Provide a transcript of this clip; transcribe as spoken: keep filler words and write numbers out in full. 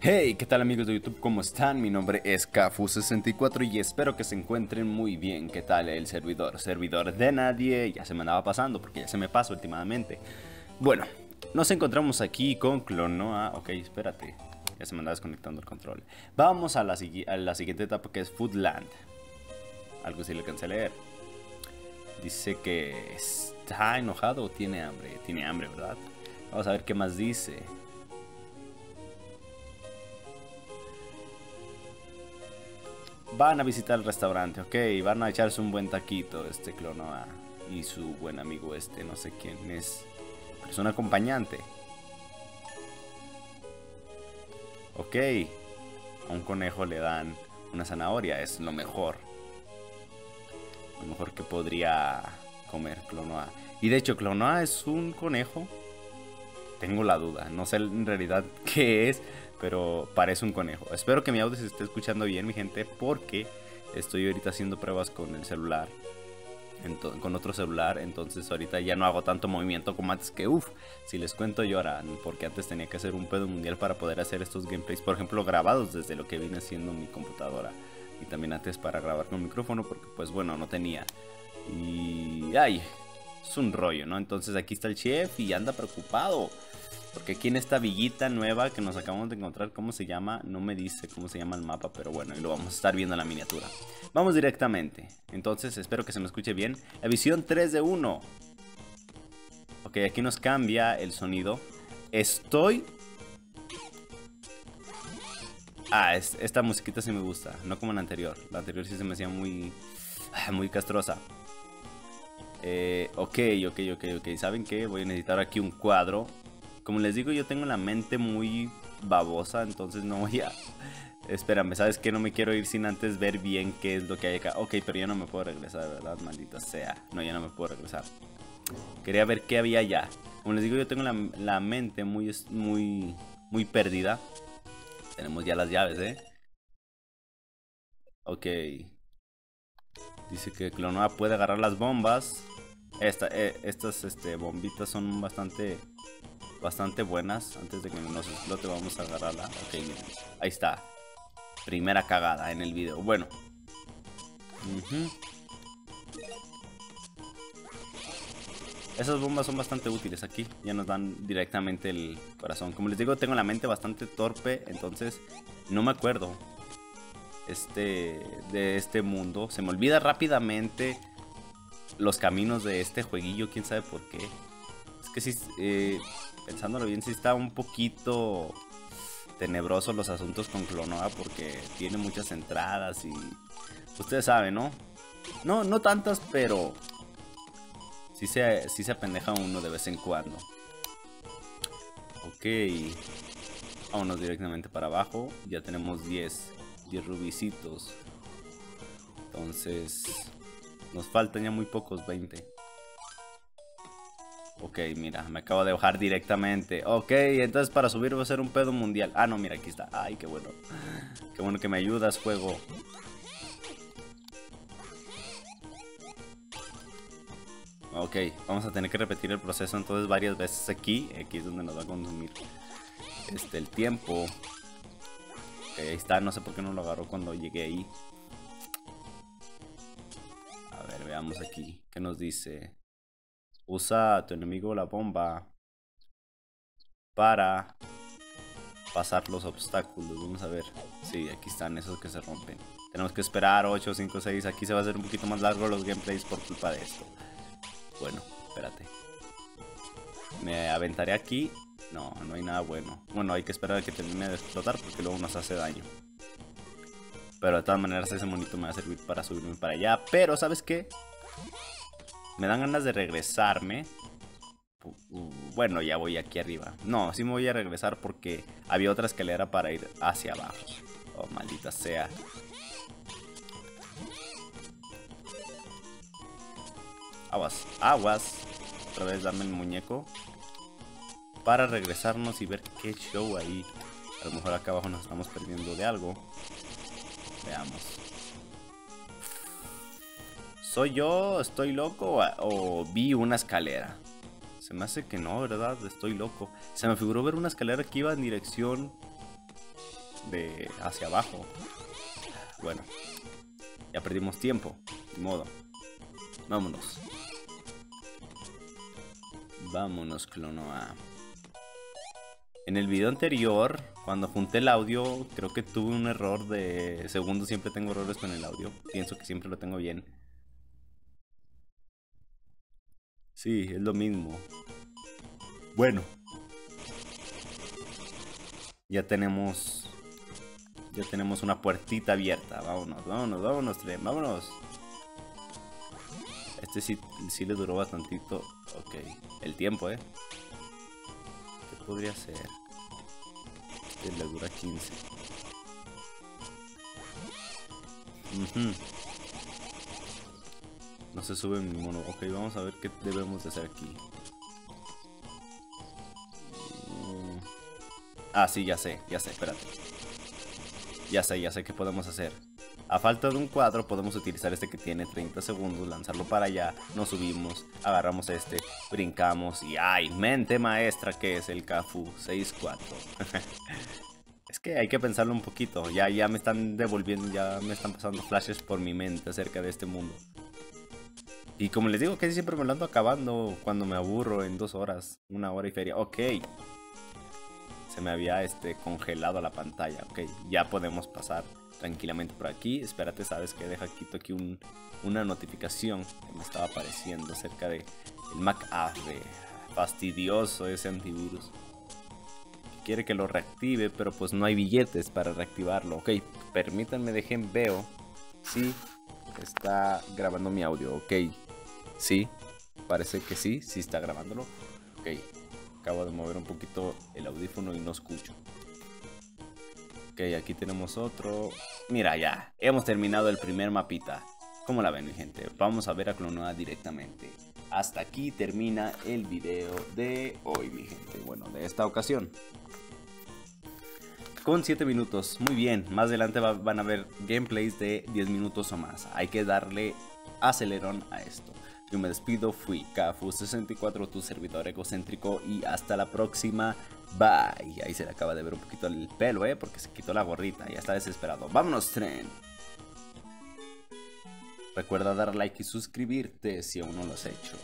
Hey, ¿qué tal amigos de YouTube? ¿Cómo están? Mi nombre es KaFu sesenta y cuatro y espero que se encuentren muy bien. ¿Qué tal el servidor? Servidor de nadie, ya se me andaba pasando porque ya se me pasó últimamente. Bueno, nos encontramos aquí con Klonoa. Ok, espérate, ya se me andaba desconectando el control. Vamos a la, a la siguiente etapa, que es Foodland. Algo sí le alcancé a leer. Dice que está enojado o tiene hambre. Tiene hambre, ¿verdad? Vamos a ver qué más dice. Van a visitar el restaurante, ok, van a echarse un buen taquito, este Klonoa y su buen amigo este, no sé quién es, pero es un acompañante. Ok, a un conejo le dan una zanahoria, es lo mejor, lo mejor que podría comer Klonoa. Y de hecho, Klonoa es un conejo, tengo la duda, no sé en realidad qué es, pero parece un conejo. Espero que mi audio se esté escuchando bien, mi gente, porque estoy ahorita haciendo pruebas con el celular, con otro celular, entonces ahorita ya no hago tanto movimiento como antes, que uff, si les cuento lloran, porque antes tenía que hacer un pedo mundial para poder hacer estos gameplays, por ejemplo, grabados desde lo que viene siendo mi computadora, y también antes para grabar con micrófono, porque pues bueno, no tenía, y ay, es un rollo, ¿no? Entonces aquí está el chef y anda preocupado, porque aquí en esta villita nueva que nos acabamos de encontrar, ¿cómo se llama? No me dice cómo se llama el mapa, pero bueno, y lo vamos a estar viendo en la miniatura. Vamos directamente. Entonces, espero que se me escuche bien. La visión tres de uno. Ok, aquí nos cambia el sonido. Estoy... Ah, es, esta musiquita sí me gusta, no como la anterior. La anterior sí se me hacía muy... muy castrosa. Eh, ok, ok, ok, ok. ¿Saben qué? Voy a necesitar aquí un cuadro. Como les digo, yo tengo la mente muy babosa, entonces no voy a... Espérame, ¿sabes qué? No me quiero ir sin antes ver bien qué es lo que hay acá. Ok, pero ya no me puedo regresar, ¿verdad? Maldita sea. No, ya no me puedo regresar. Quería ver qué había allá. Como les digo, yo tengo la, la mente muy, muy, muy perdida. Tenemos ya las llaves, ¿eh? Ok. Dice que Klonoa puede agarrar las bombas. Esta, eh, estas este, bombitas son bastante... bastante buenas. Antes de que nos explote vamos a agarrarla. Ok, miren. Ahí está. Primera cagada en el video. Bueno. Uh-huh. Esas bombas son bastante útiles aquí. Ya nos dan directamente el corazón. Como les digo, tengo la mente bastante torpe. Entonces, no me acuerdo este de este mundo. Se me olvida rápidamente los caminos de este jueguillo. Quién sabe por qué. Es que sí... Eh, pensándolo bien, sí está un poquito tenebroso los asuntos con Klonoa, porque tiene muchas entradas y... ustedes saben, ¿no? No, no tantas, pero... sí se, sí se apendeja uno de vez en cuando. Ok. Vámonos directamente para abajo. Ya tenemos diez rubicitos. Entonces... nos faltan ya muy pocos, veinte. Ok, mira, me acabo de bajar directamente. Ok, entonces para subir va a ser un pedo mundial. Ah, no, mira, aquí está. Ay, qué bueno. Qué bueno que me ayudas, juego. Ok, vamos a tener que repetir el proceso entonces varias veces aquí. Aquí es donde nos va a consumir este, el tiempo. Ok, ahí está. No sé por qué no lo agarró cuando llegué ahí. A ver, veamos aquí. ¿Qué nos dice? Usa a tu enemigo la bomba para pasar los obstáculos. Vamos a ver. Sí, aquí están esos que se rompen. Tenemos que esperar ocho, cinco, seis. Aquí se va a hacer un poquito más largo los gameplays por culpa de esto. Bueno, espérate. Me aventaré aquí. No, no hay nada bueno. Bueno, hay que esperar a que termine de explotar porque luego nos hace daño. Pero de todas maneras ese monito me va a servir para subirme para allá. Pero, ¿sabes qué? Me dan ganas de regresarme. Bueno, ya voy aquí arriba. No, sí me voy a regresar porque había otra escalera para ir hacia abajo. Oh, maldita sea. Aguas, aguas. Otra vez dame el muñeco. Para regresarnos y ver qué show hay. A lo mejor acá abajo nos estamos perdiendo de algo. Veamos. ¿Soy yo? ¿Estoy loco? ¿O vi una escalera? Se me hace que no, ¿verdad? Estoy loco. Se me figuró ver una escalera que iba en dirección de hacia abajo. Bueno, ya perdimos tiempo, de modo. Vámonos. Vámonos, Klonoa. En el video anterior, cuando junté el audio, creo que tuve un error de segundos. Siempre tengo errores con el audio. Pienso que siempre lo tengo bien. Sí, es lo mismo. Bueno. Ya tenemos... Ya tenemos una puertita abierta. Vámonos, vámonos, vámonos, tren. Vámonos. Este sí, sí le duró bastantito. Ok. El tiempo, ¿eh? ¿Qué podría ser? Este le dura quince. Uh-huh. No se sube mi mono. Ok, vamos a ver qué debemos de hacer aquí. Uh... Ah, sí, ya sé, ya sé, espérate. Ya sé, ya sé qué podemos hacer. A falta de un cuadro podemos utilizar este que tiene treinta segundos, lanzarlo para allá, nos subimos, agarramos este, brincamos y ¡ay! Mente maestra que es el KaFu sesenta y cuatro. Es que hay que pensarlo un poquito, ya, ya me están devolviendo, ya me están pasando flashes por mi mente acerca de este mundo. Y como les digo, que siempre me lo ando acabando cuando me aburro en dos horas, una hora y feria. Ok, se me había este, congelado la pantalla, ok, ya podemos pasar tranquilamente por aquí. Espérate, sabes que deja quito aquí un, una notificación que me estaba apareciendo acerca de el McAfee, fastidioso ese antivirus. Quiere que lo reactive, pero pues no hay billetes para reactivarlo. Ok, permítanme, dejen veo si está grabando mi audio. Ok, sí, parece que sí, sí está grabándolo. Ok, acabo de mover un poquito el audífono y no escucho. Ok, aquí tenemos otro. Mira, ya hemos terminado el primer mapita. ¿Cómo la ven, mi gente? Vamos a ver a Klonoa directamente. Hasta aquí termina el video de hoy, mi gente. Bueno, de esta ocasión. Con siete minutos. Muy bien. Más adelante va, van a ver gameplays de diez minutos o más. Hay que darle acelerón a esto. Yo me despido. Fui KaFu sesenta y cuatro, tu servidor egocéntrico. Y hasta la próxima. Bye. Ahí se le acaba de ver un poquito el pelo, eh, porque se quitó la gorrita. Ya está desesperado. Vámonos, tren. Recuerda dar like y suscribirte si aún no lo has hecho.